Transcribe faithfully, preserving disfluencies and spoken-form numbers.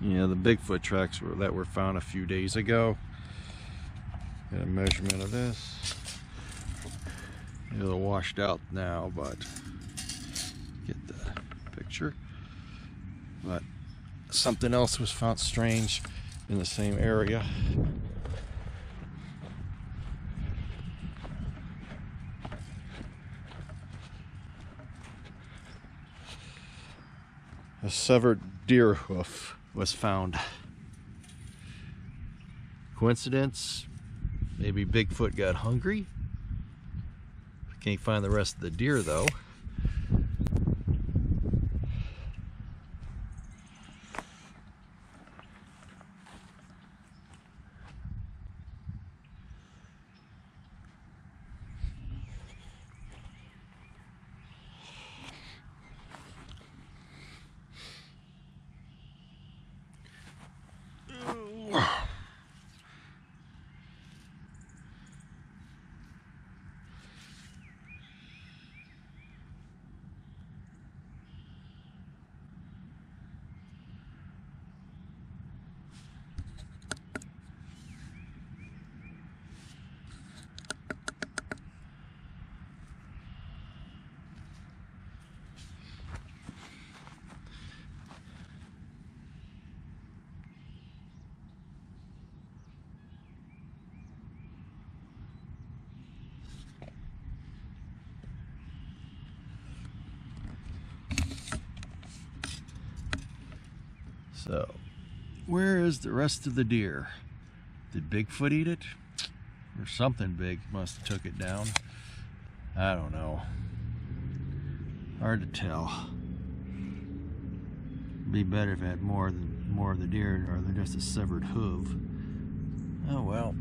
you know, the Bigfoot tracks were, that were found a few days ago. Got a measurement of this. They're washed out now, but get the picture. But something else was found strange in the same area. A severed deer hoof was found. Coincidence? Maybe Bigfoot got hungry? Can't find the rest of the deer though. So, where is the rest of the deer? Did Bigfoot eat it? Or something big must have took it down. I don't know. Hard to tell. It'd be better if it had more than more of the deer, or than just a severed hoof. Oh well.